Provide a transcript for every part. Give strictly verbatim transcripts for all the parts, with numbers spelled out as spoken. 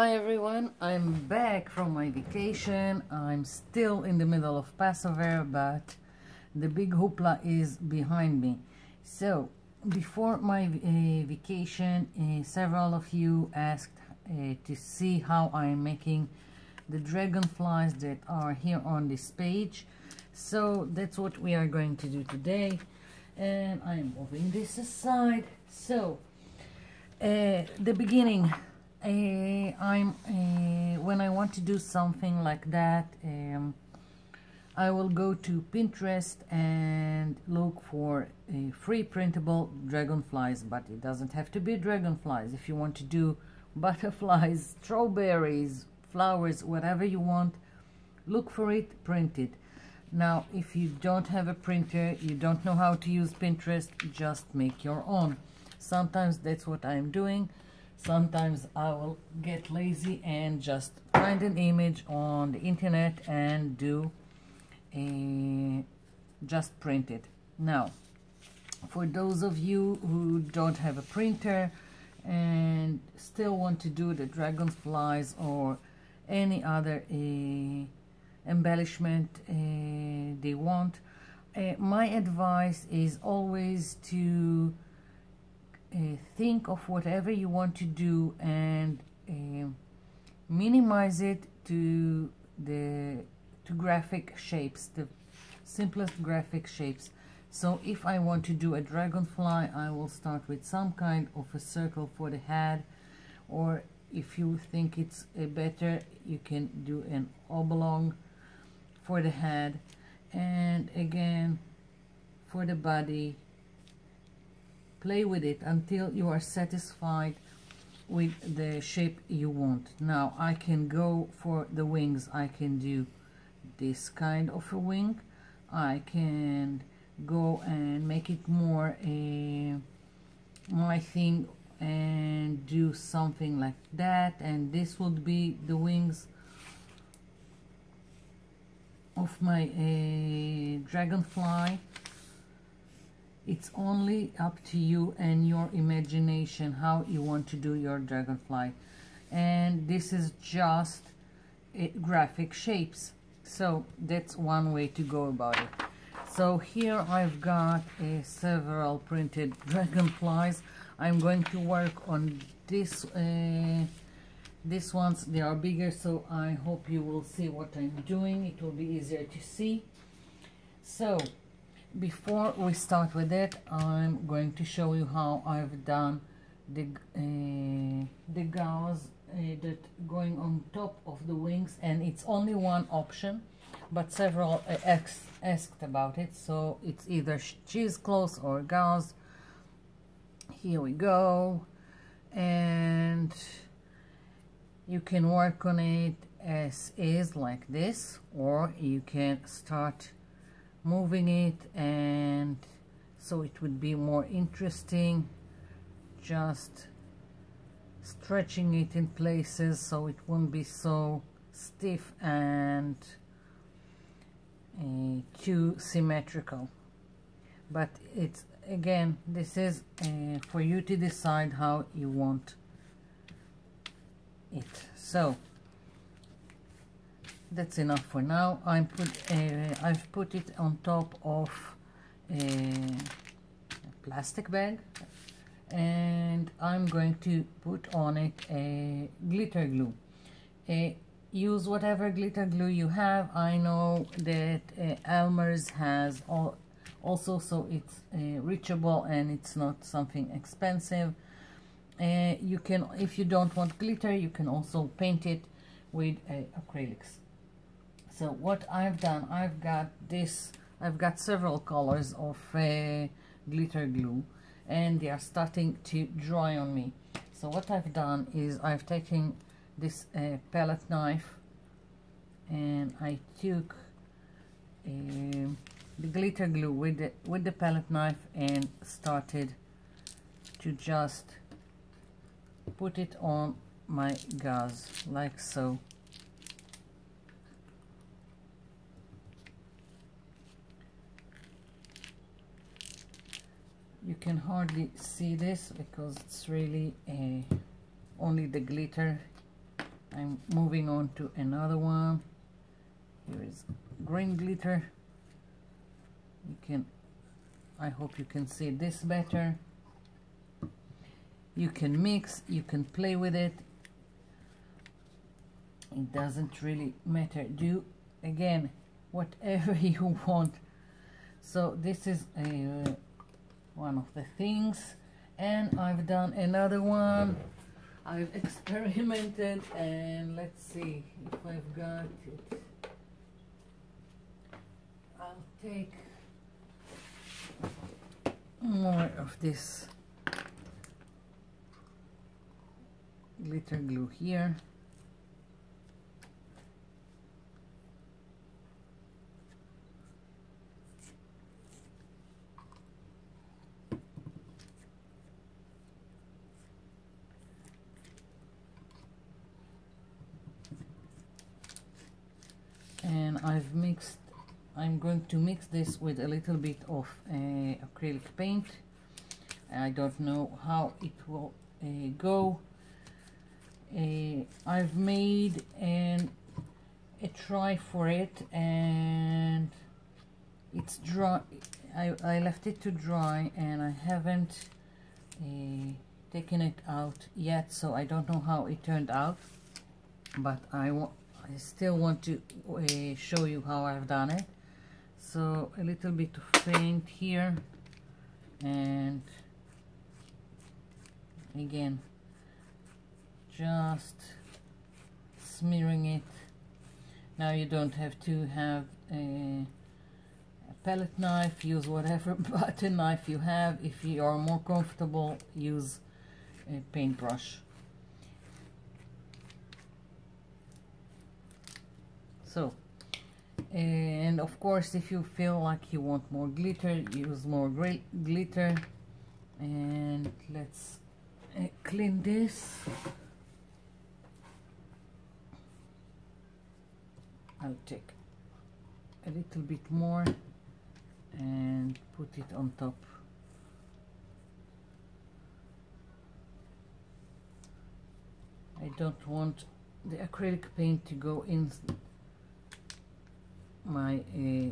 Hi everyone, I'm back from my vacation. I'm still in the middle of Passover, but the big hoopla is behind me. So before my uh, vacation, uh, several of you asked uh, to see how I'm making the dragonflies that are here on this page. So that's what we are going to do today, and I'm moving this aside. So uh, the beginning, uh, I'm uh, when I want to do something like that, um, I will go to Pinterest and look for a free printable dragonflies, but it doesn't have to be dragonflies. If you want to do butterflies, strawberries, flowers, whatever you want, look for it, print it. Now, if you don't have a printer, you don't know how to use Pinterest, just make your own. Sometimes that's what I'm doing. Sometimes I will get lazy and just find an image on the internet and do Uh, just print it. Now, for those of you who don't have a printer and still want to do the dragonflies or any other uh, embellishment uh, they want, uh, my advice is always to uh, think of whatever you want to do and uh, minimize it to the graphic shapes, the simplest graphic shapes. So if I want to do a dragonfly, I will start with some kind of a circle for the head, or if you think it's a better, you can do an oblong for the head, and again for the body. Play with it until you are satisfied with the shape you want. Now I can go for the wings. I can do this kind of a wing. I can go and make it more a my thing and do something like that, and this would be the wings of my uh, dragonfly. It's only up to you and your imagination how you want to do your dragonfly, and this is just uh, graphic shapes. So that's one way to go about it. So here I've got uh, several printed dragonflies. I'm going to work on this uh, these ones. They are bigger, so I hope you will see what I'm doing. It will be easier to see. So before we start with it, I'm going to show you how I've done the uh, the gauze Uh, that going on top of the wings, and it's only one option, but several uh, ex asked about it, so it's either cheesecloth or gauze. Here we go, and you can work on it as is like this, or you can start moving it, and so it would be more interesting just stretching it in places so it won't be so stiff and uh, too symmetrical. But it's, again, this is uh, for you to decide how you want it. So that's enough for now. I'm put uh, I've put it on top of a plastic bag, and I'm going to put on it a glitter glue. Uh, use whatever glitter glue you have. I know that uh, Elmer's has all also, so it's uh, reachable and it's not something expensive. Uh, you can, if you don't want glitter, you can also paint it with uh, acrylics. So what I've done, I've got this, I've got several colors of uh, glitter glue, and they are starting to dry on me. So what I've done is I've taken this uh, palette knife, and I took uh, the glitter glue with the, with the palette knife and started to just put it on my gauze like so. You can hardly see this because it's really uh, only the glitter I'm moving on to another one. Here is green glitter. You can, I hope you can see this better. You can mix, you can play with it. It doesn't really matter. Do, again, whatever you want. So this is a, one of the things. And I've done another one. I've experimented, and let's see if I've got it. I'll take more of this glitter glue here. And I've mixed, I'm going to mix this with a little bit of uh, acrylic paint. I don't know how it will uh, go. Uh, I've made an, a try for it, and it's dry. I, I left it to dry, and I haven't uh, taken it out yet, so I don't know how it turned out, but I want I still want to uh, show you how I've done it. So a little bit of paint here, and again just smearing it. Now you don't have to have a, a palette knife. Use whatever butter knife you have. If you are more comfortable, use a paintbrush. So, and of course, if you feel like you want more glitter, use more glitter. And let's uh, clean this. I'll take a little bit more and put it on top. I don't want the acrylic paint to go in my uh,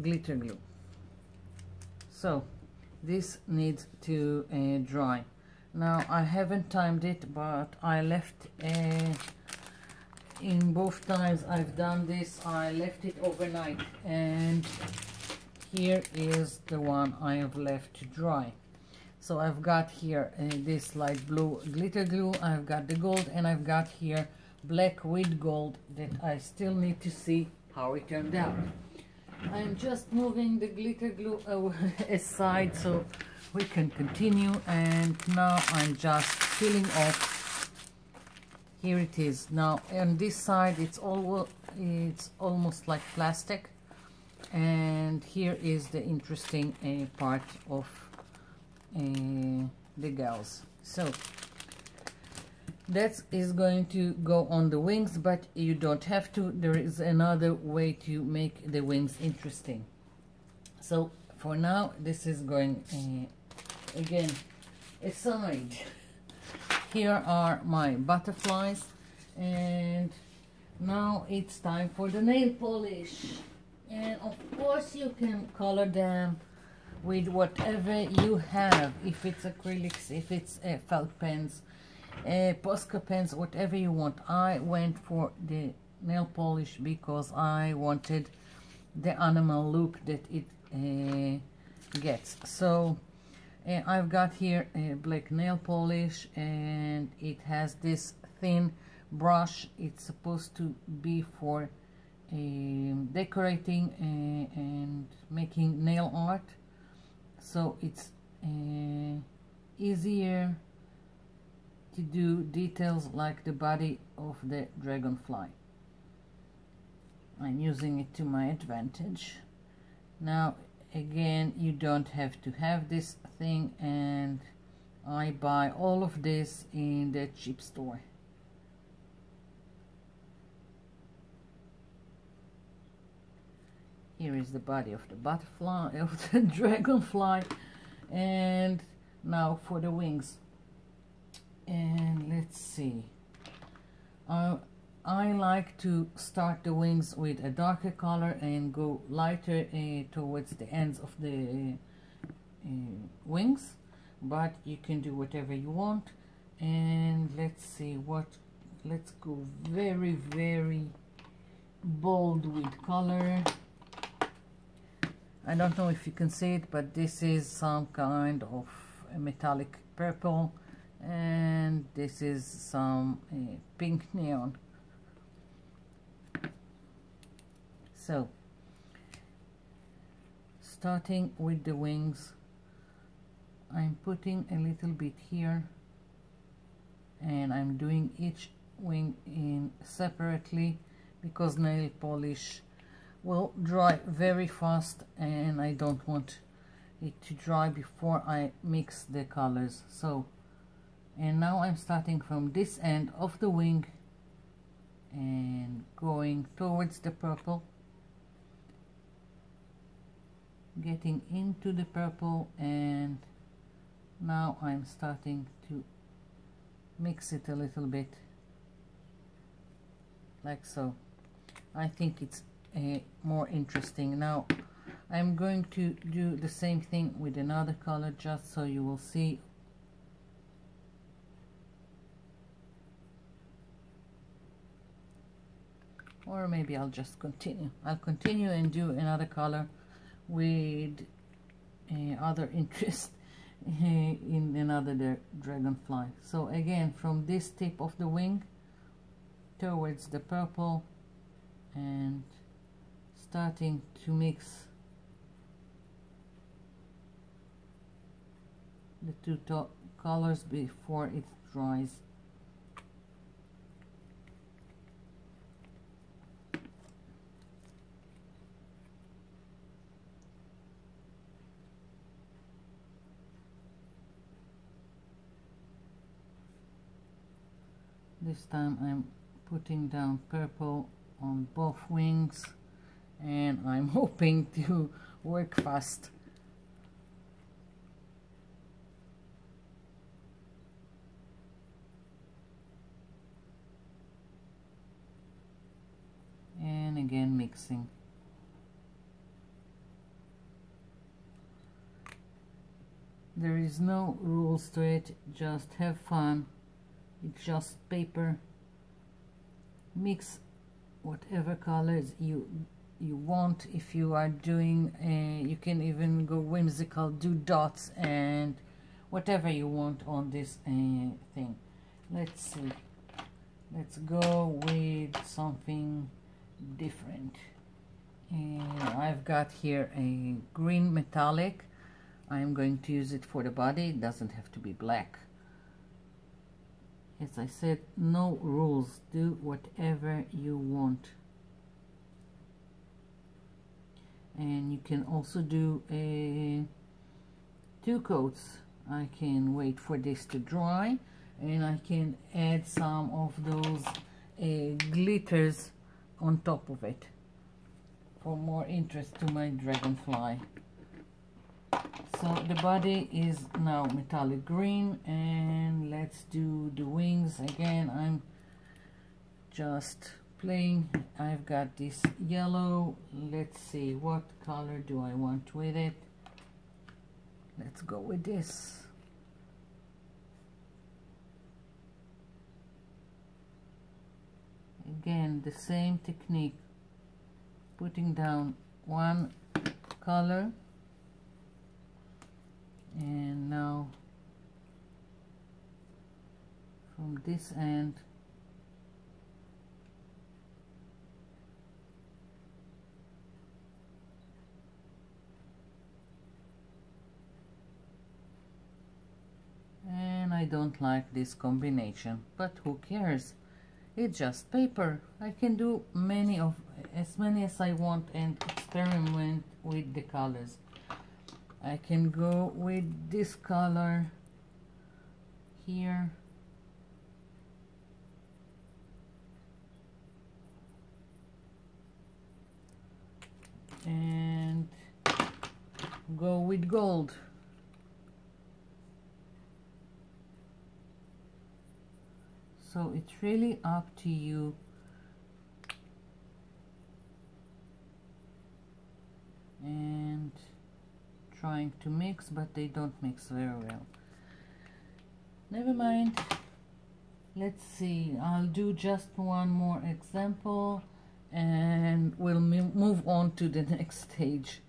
glitter glue. So this needs to uh, dry. Now I haven't timed it, but I left uh, in both times I've done this, I left it overnight, and here is the one I have left to dry. So I've got here uh, this light blue glitter glue, I've got the gold, and I've got here black with gold that I still need to see how it turned out. I'm just moving the glitter glue aside so we can continue, and now I'm just peeling off. Here it is. Now on this side it's all it's almost like plastic, and here is the interesting uh, part of uh, the gauze. So that is going to go on the wings, but you don't have to. There is another way to make the wings interesting. So for now, this is going uh, again aside. Here are my butterflies, and now it's time for the nail polish. And of course you can color them with whatever you have, if it's acrylics, if it's uh, felt pens, Uh, Posca pens, whatever you want. I went for the nail polish because I wanted the animal look that it uh, gets. So uh, I've got here a black nail polish, and it has this thin brush. It's supposed to be for um, decorating uh, and making nail art, so it's uh, easier to do details like the body of the dragonfly. I'm using it to my advantage. Now again, you don't have to have this thing, and I buy all of this in the cheap store. Here is the body of the butterfly, of the dragonfly, and now for the wings. And let's see, Uh, I like to start the wings with a darker color and go lighter uh, towards the ends of the uh, uh, wings, but you can do whatever you want. And let's see what, let's go very, very bold with color. I don't know if you can see it, but this is some kind of a metallic purple, and this is some uh, pink neon. So starting with the wings, I'm putting a little bit here, and I'm doing each wing in separately because nail polish will dry very fast and I don't want it to dry before I mix the colors. So, and now I'm starting from this end of the wing and going towards the purple, getting into the purple, and now I'm starting to mix it a little bit, like so. I think it's uh, more interesting. Now I'm going to do the same thing with another color just so you will see. Or maybe I'll just continue. I'll continue and do another color with uh, other interest uh, in another dragonfly. So again, from this tip of the wing towards the purple and starting to mix the two top colors before it dries. This time I'm putting down purple on both wings, and I'm hoping to work fast. And again mixing. There is no rules to it, just have fun. It's just paper. Mix whatever colors you you want. If you are doing uh, you can even go whimsical, do dots and whatever you want on this uh, thing. Let's see, let's go with something different. uh, I've got here a green metallic. I'm going to use it for the body. It doesn't have to be black. As I said, no rules, do whatever you want. And you can also do a two coats. I can wait for this to dry, and I can add some of those uh, glitters on top of it for more interest to my dragonfly. So the body is now metallic green, and let's do the wings again. I'm just playing. I've got this yellow. Let's see, what color do I want with it? Let's go with this. Again, the same technique, putting down one color. And now from this end, and I don't like this combination, but who cares? It's just paper. I can do many of as many as I want and experiment with the colors. I can go with this color here, and go with gold. So it's really up to you and trying to mix, but they don't mix very well. Never mind. Let's see, I'll do just one more example and we'll move on to the next stage.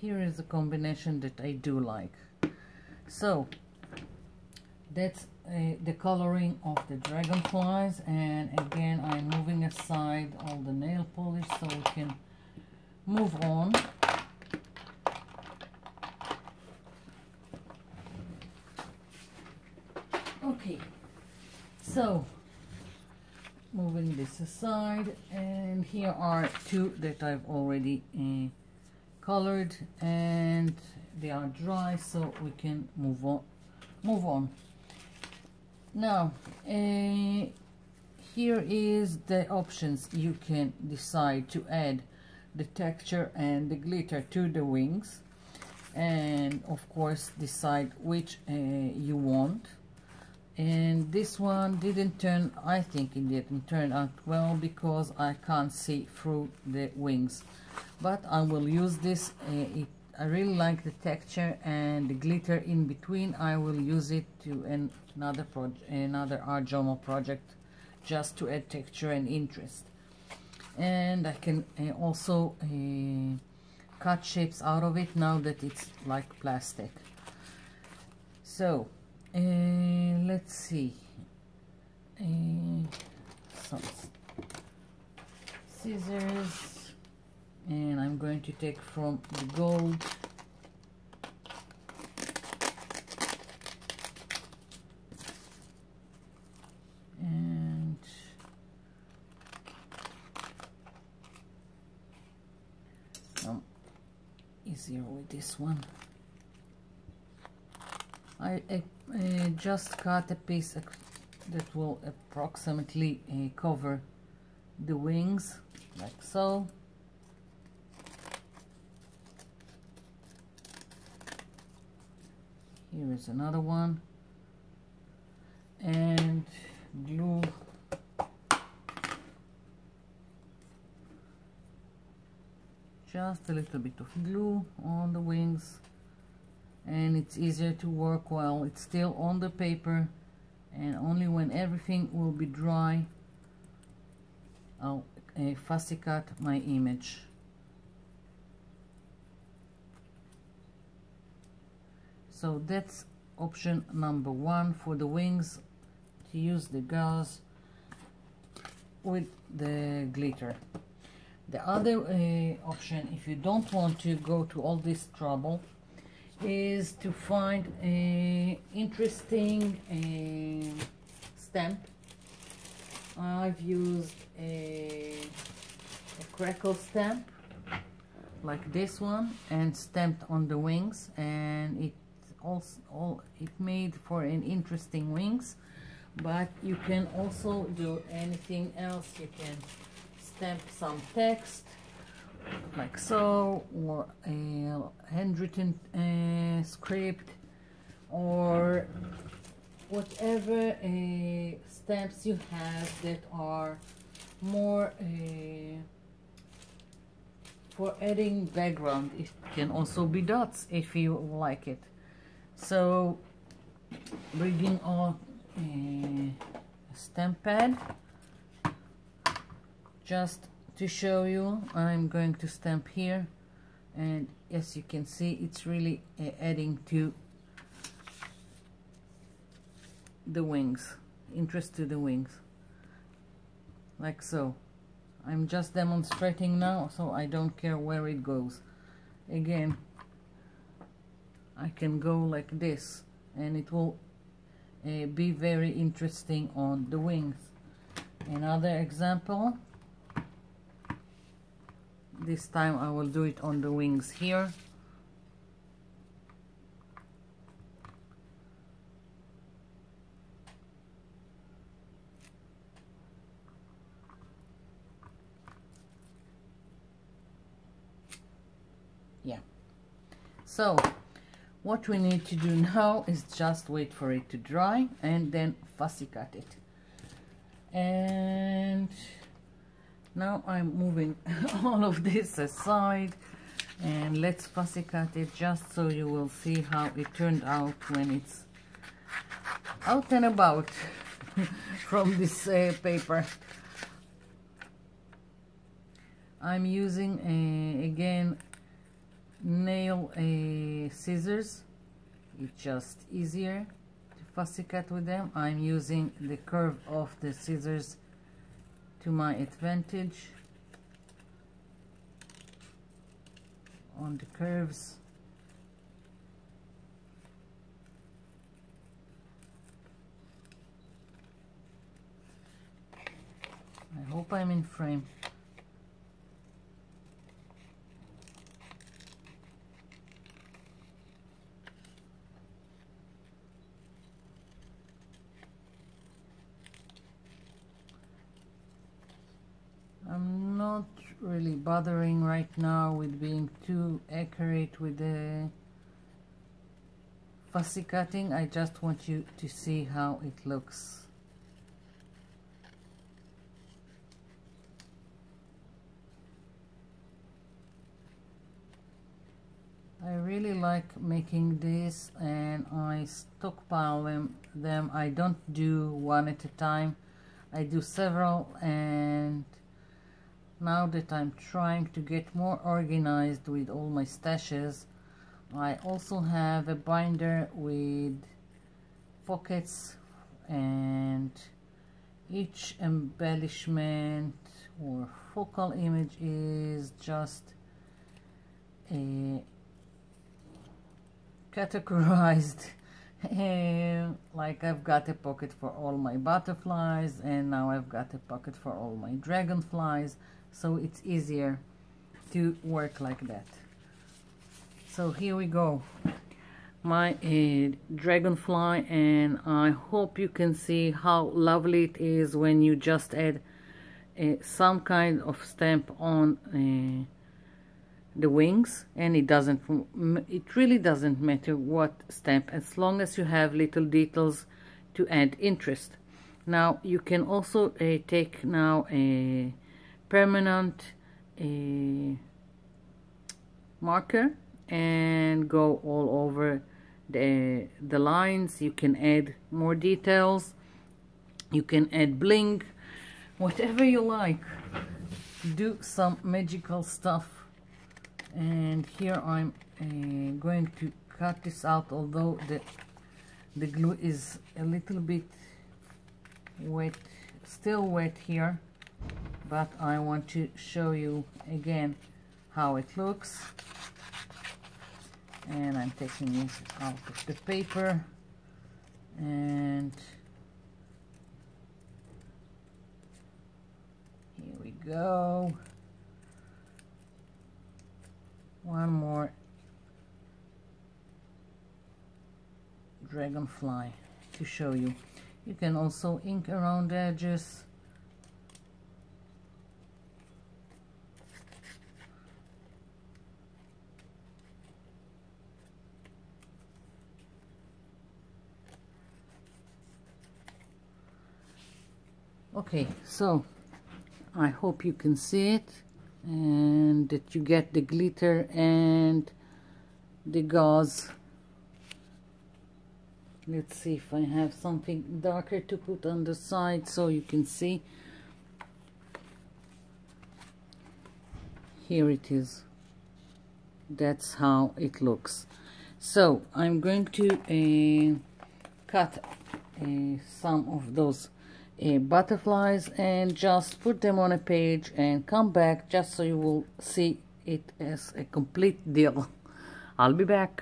Here is a combination that I do like. So that's uh, the coloring of the dragonflies, and again I'm moving aside all the nail polish so we can move on. Okay, so moving this aside, and here are two that I've already uh, colored, and they are dry, so we can move on move on now. Uh, here is the options. You can decide to add the texture and the glitter to the wings, and of course decide which uh, you want. And this one didn't turn, I think it didn't turn out well because I can't see through the wings, but I will use this. uh, it, I really like the texture and the glitter in between. I will use it to an, another project, another Art Journal project, just to add texture and interest. And I can uh, also uh, cut shapes out of it now that it's like plastic. So Uh, let's see, uh, some scissors, and I'm going to take from the gold. And um, easier with this one. I, I uh, just cut a piece that will approximately uh, cover the wings, like so. Here is another one, and glue just a little bit of glue on the wings. And it's easier to work while it's still on the paper, and only when everything will be dry I'll uh, fussy cut my image. So that's option number one for the wings, to use the gauze with the glitter. The other uh, option, if you don't want to go to all this trouble, is to find a interesting uh, stamp. I've used a, a crackle stamp like this one and stamped on the wings, and it also all it made for an interesting wings. But you can also do anything else. You can stamp some text like so, or a handwritten uh, script, or whatever uh, stamps you have that are more uh, for adding background. It can also be dots if you like it. So bringing on a stamp pad, just to show you, I'm going to stamp here, and as you can see, it's really uh, adding to the wings, interest to the wings, like so. I'm just demonstrating now, so I don't care where it goes. Again, I can go like this, and it will uh, be very interesting on the wings. Another example. This time I will do it on the wings here. Yeah. So what we need to do now is just wait for it to dry and then fussy cut it. And now I'm moving all of this aside and let's fussy cut it just so you will see how it turned out when it's out and about from this uh, paper. I'm using a, again nail uh, scissors. It's just easier to fussy cut with them. I'm using the curve of the scissors to my advantage on the curves. I hope I'm in frame. Really bothering right now with being too accurate with the fussy cutting. I just want you to see how it looks. I really like making this and I stockpile them, them. I don't do one at a time. I do several, and now that I'm trying to get more organized with all my stashes, I also have a binder with pockets, and each embellishment or focal image is just a categorized like I've got a pocket for all my butterflies, and now I've got a pocket for all my dragonflies. So it's easier to work like that. So here we go, my uh, dragonfly, and I hope you can see how lovely it is when you just add uh, some kind of stamp on uh, the wings. And it doesn't, it really doesn't matter what stamp, as long as you have little details to add interest. Now you can also uh, take now a permanent uh, marker and go all over the the lines. You can add more details, you can add bling, whatever you like. Do some magical stuff. And here I'm uh, going to cut this out, although the the glue is a little bit wet, still wet here. But I want to show you again how it looks. And I'm taking it out of the paper. And here we go. One more dragonfly to show you. You can also ink around the edges. Okay, so I hope you can see it and that you get the glitter and the gauze. Let's see if I have something darker to put on the side so you can see. Here it is. That's how it looks. So I'm going to uh, cut uh, some of those Uh, butterflies and just put them on a page and come back just so you will see it as a complete deal. I'll be back.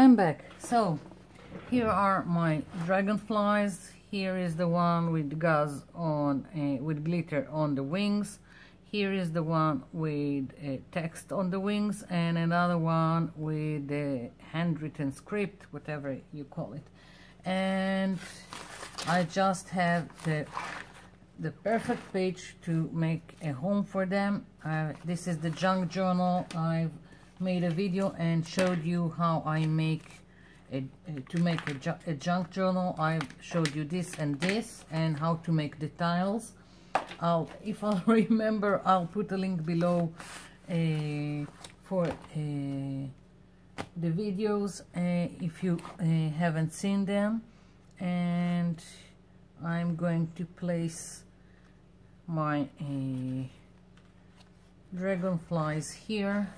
I'm back. So here are my dragonflies. Here is the one with gauze on, uh, with glitter on the wings. Here is the one with uh, text on the wings, and another one with the handwritten script, whatever you call it. And I just have the the perfect page to make a home for them. Uh, this is the junk journal. I've made a video and showed you how I make a, a to make a, ju a junk journal. I showed you this and this and how to make the tiles. I'll, if I remember, I'll put a link below uh, for uh, the videos uh, if you uh, haven't seen them. And I'm going to place my uh, dragonflies here.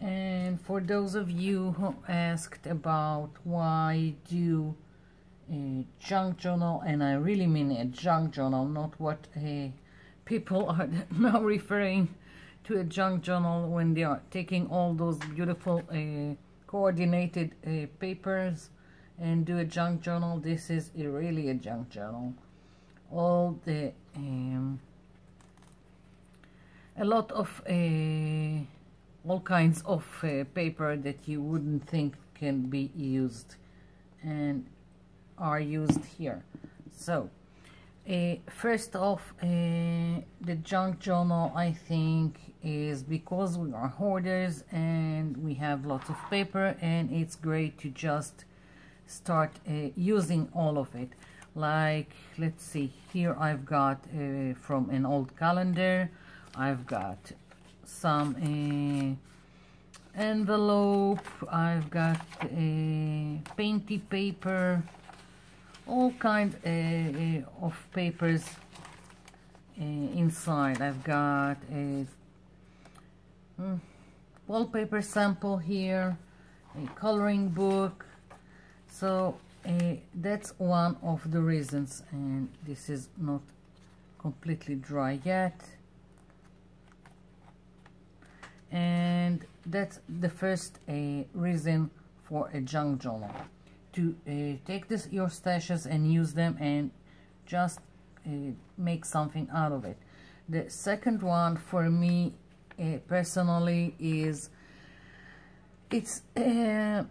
And for those of you who asked about why do a junk journal, and I really mean a junk journal, not what uh, people are now referring to a junk journal when they are taking all those beautiful uh, coordinated uh, papers and do a junk journal. This is a really a junk journal. All the um, a lot of uh, all kinds of uh, paper that you wouldn't think can be used and are used here. So uh, first off, uh, the junk journal, I think, is because we are hoarders and we have lots of paper, and it's great to just start uh, using all of it. Like, let's see, here I've got uh, from an old calendar, I've got some uh, envelope, I've got uh, painty paper, all kinds uh, of papers uh, inside. I've got a mm, wallpaper sample here, a coloring book. So uh, that's one of the reasons. And this is not completely dry yet. And that's the first uh, reason for a junk journal. To uh, take this, your stashes, and use them, and just uh, make something out of it. The second one for me uh, personally is it's uh,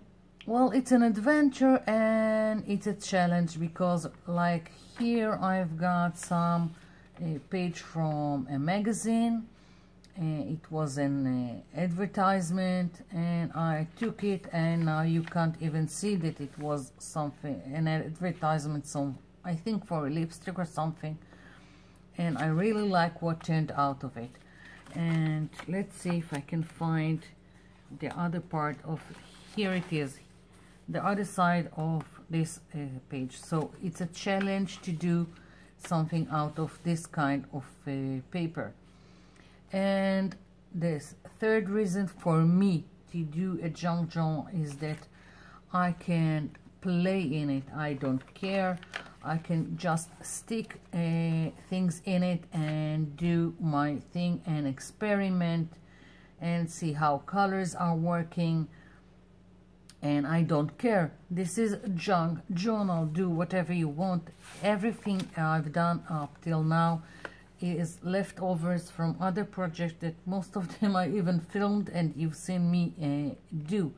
well, it's an adventure and it's a challenge, because like here I've got some uh, page from a magazine. Uh, it was an uh, advertisement, and I took it, and now uh, you can't even see that it was something, an advertisement, some, I think, for a lipstick or something. And I really like what turned out of it. And let's see if I can find the other part of, here it is, the other side of this uh, page. So it's a challenge to do something out of this kind of uh, paper. And this third reason for me to do a junk journal is that I can play in it. I don't care. I can just stick uh, things in it and do my thing and experiment and see how colors are working. And I don't care. This is junk journal. Do whatever you want. Everything I've done up till now is leftovers from other projects that most of them I even filmed, and you've seen me uh, do.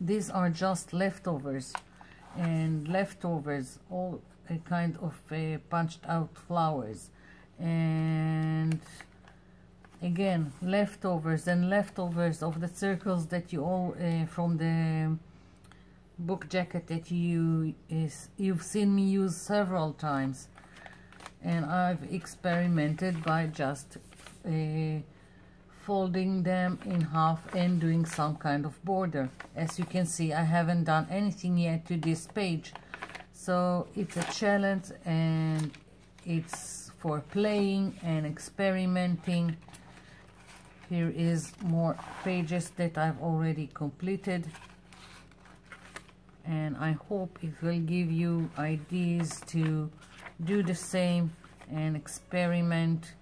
These are just leftovers and leftovers, all a kind of uh, punched out flowers, and again leftovers and leftovers of the circles that you all uh, from the book jacket that you is you've seen me use several times. And I've experimented by just uh, folding them in half and doing some kind of border. As you can see, I haven't done anything yet to this page. So it's a challenge, and it's for playing and experimenting. Here is more pages that I've already completed. And I hope it will give you ideas to do the same and experiment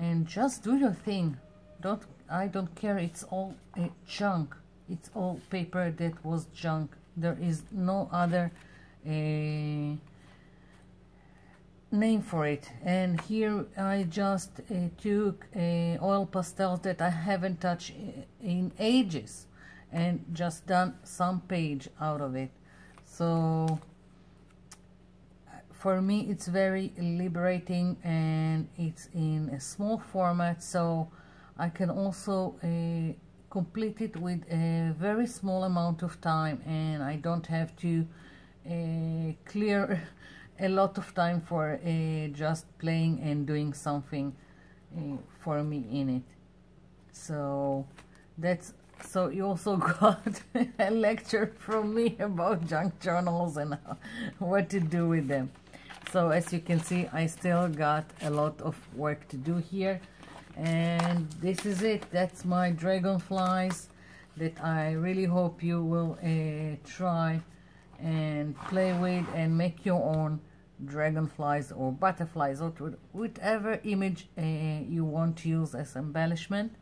and just do your thing. Don't, I don't care. It's all a junk. It's all paper that was junk. There is no other uh, name for it. And here I just uh, took uh, oil pastels that I haven't touched in ages and just done some page out of it. So for me it's very liberating, and it's in a small format, so I can also uh, complete it with a very small amount of time, and I don't have to uh, clear a lot of time for uh, just playing and doing something uh, for me in it. So that's, so you also got a lecture from me about junk journals and what to do with them. So as you can see, I still got a lot of work to do here, and this is it. That's my dragonflies that I really hope you will uh, try and play with and make your own dragonflies or butterflies or whatever image uh, you want to use as embellishment.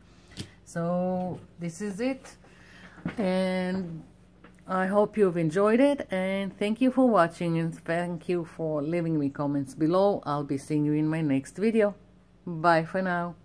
So this is it, and I hope you've enjoyed it, and thank you for watching, and thank you for leaving me comments below. I'll be seeing you in my next video. Bye for now.